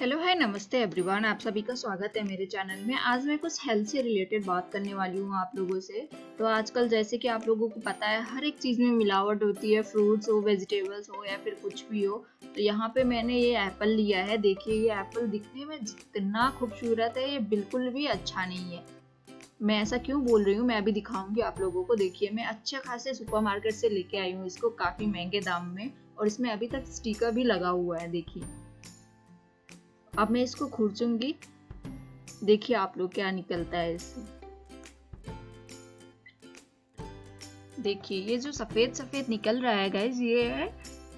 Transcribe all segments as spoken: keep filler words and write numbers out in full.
Hello hi नमस्ते everyone, आप सभी का स्वागत है मेरे चैनल में। आज मैं कुछ हेल्थ से रिलेटेड बात करने वाली हूँ आप लोगों से। तो आजकल जैसे कि आप लोगों को पता है, हर एक चीज़ में मिलावट होती है, फ्रूट्स हो, वेजिटेबल्स हो या फिर कुछ भी हो। तो यहाँ पे मैंने ये एप्पल लिया है। देखिए ये एप्पल दिखने में जितना खूबसूरत है, ये बिल्कुल भी अच्छा नहीं है। मैं ऐसा क्यों बोल रही हूँ, मैं अभी दिखाऊंगी आप लोगों को। देखिए मैं अच्छे खासे सुपरमार्केट से लेके आई हूँ इसको, काफ़ी महंगे दाम में, और इसमें अभी तक स्टिकर भी लगा हुआ है। देखिए अब मैं इसको खुरचूंगी, देखिए आप लोग क्या निकलता है इससे। देखिए ये जो सफेद सफेद निकल रहा है गाइज, ये है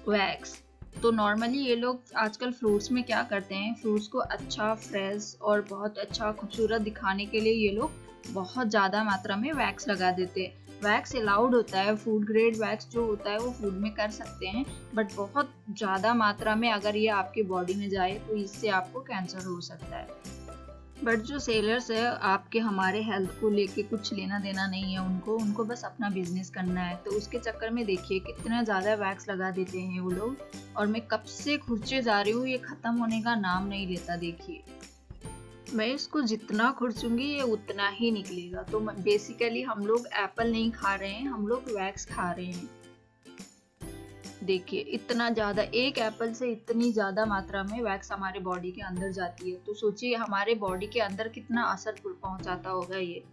वैक्स। तो नॉर्मली ये लोग आजकल फ्रूट्स में क्या करते हैं, फ्रूट्स को अच्छा फ्रेश और बहुत अच्छा खूबसूरत दिखाने के लिए ये लोग बहुत ज़्यादा मात्रा में वैक्स लगा देते हैं। वैक्स अलाउड होता है, फूड ग्रेड वैक्स जो होता है वो फूड में कर सकते हैं, बट बहुत ज़्यादा मात्रा में अगर ये आपके बॉडी में जाए तो इससे आपको कैंसर हो सकता है। बट जो सेलर्स है, आपके हमारे हेल्थ को लेके कुछ लेना देना नहीं है उनको, उनको बस अपना बिजनेस करना है। तो उसके चक्कर में देखिए कितना ज़्यादा वैक्स लगा देते हैं वो लोग, और मैं कब से खुर्चे जा रही हूँ, ये ख़त्म होने का नाम नहीं लेता। देखिए मैं इसको जितना खुर्चूंगी ये उतना ही निकलेगा। तो बेसिकली हम लोग एप्पल नहीं खा रहे हैं, हम लोग वैक्स खा रहे हैं। देखिए इतना ज़्यादा, एक एप्पल से इतनी ज़्यादा मात्रा में वैक्स हमारे बॉडी के अंदर जाती है। तो सोचिए हमारे बॉडी के अंदर कितना असर पहुंचाता होगा ये।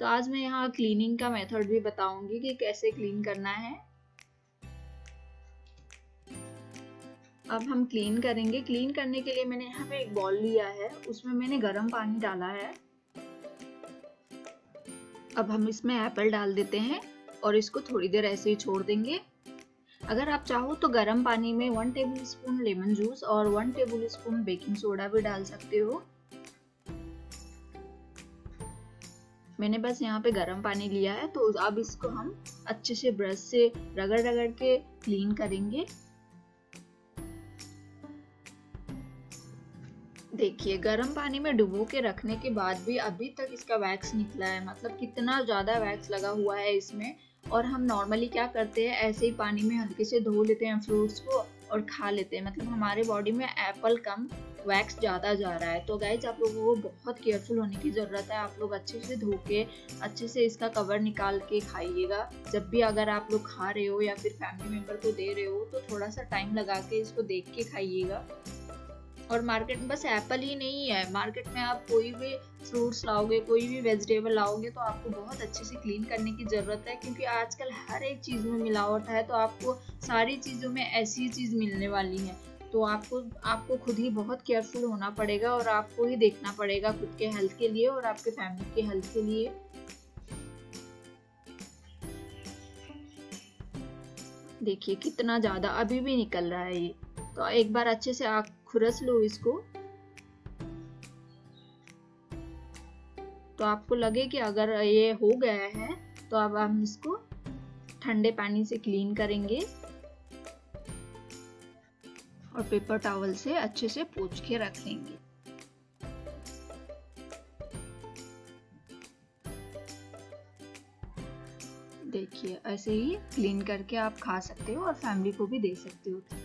तो आज मैं यहाँ क्लीनिंग का मेथड भी बताऊंगी कि कैसे क्लीन करना है। अब हम क्लीन करेंगे। क्लीन करने के लिए मैंने यहाँ पे एक बॉल लिया है, उसमें मैंने गर्म पानी डाला है। अब हम इसमें एप्पल डाल देते हैं और इसको थोड़ी देर ऐसे ही छोड़ देंगे। अगर आप चाहो तो गर्म पानी में one tablespoon lemon juice और one tablespoon baking soda भी डाल सकते हो। मैंने बस यहाँ पे गर्म पानी लिया है। तो अब इसको हम अच्छे से ब्रश से रगड़ रगड़ के क्लीन करेंगे। देखिए गर्म पानी में डुबो के रखने के बाद भी अभी तक इसका वैक्स निकला है, मतलब कितना ज़्यादा वैक्स लगा हुआ है इसमें। और हम नॉर्मली क्या करते हैं, ऐसे ही पानी में हल्के से धो लेते हैं फ्रूट्स को और खा लेते हैं। मतलब हमारे बॉडी में एप्पल कम, वैक्स ज़्यादा जा रहा है। तो गाइज आप लोगों को बहुत केयरफुल होने की ज़रूरत है। आप लोग अच्छे से धो के अच्छे से इसका कवर निकाल के खाइएगा। जब भी अगर आप लोग खा रहे हो या फिर फैमिली मेम्बर को दे रहे हो तो थोड़ा सा टाइम लगा के इसको देख के खाइएगा। और मार्केट में बस एप्पल ही नहीं है, मार्केट में आप कोई भी फ्रूट्स लाओगे, कोई भी वेजिटेबल लाओगे तो आपको बहुत अच्छे से क्लीन करने की ज़रूरत है, क्योंकि आजकल हर एक चीज़ में मिलावट है। तो आपको सारी चीज़ों में ऐसी चीज़ मिलने वाली है, तो आपको आपको खुद ही बहुत केयरफुल होना पड़ेगा और आपको ही देखना पड़ेगा खुद के हेल्थ के लिए और आपके फैमिली के हेल्थ के लिए। देखिए कितना ज़्यादा अभी भी निकल रहा है ये। तो एक बार अच्छे से आप खुरस लो इसको, तो आपको लगे कि अगर ये हो गया है तो अब हम इसको ठंडे पानी से क्लीन करेंगे और पेपर टॉवल से अच्छे से पोंछ के रख लेंगे। देखिए ऐसे ही क्लीन करके आप खा सकते हो और फैमिली को भी दे सकते हो।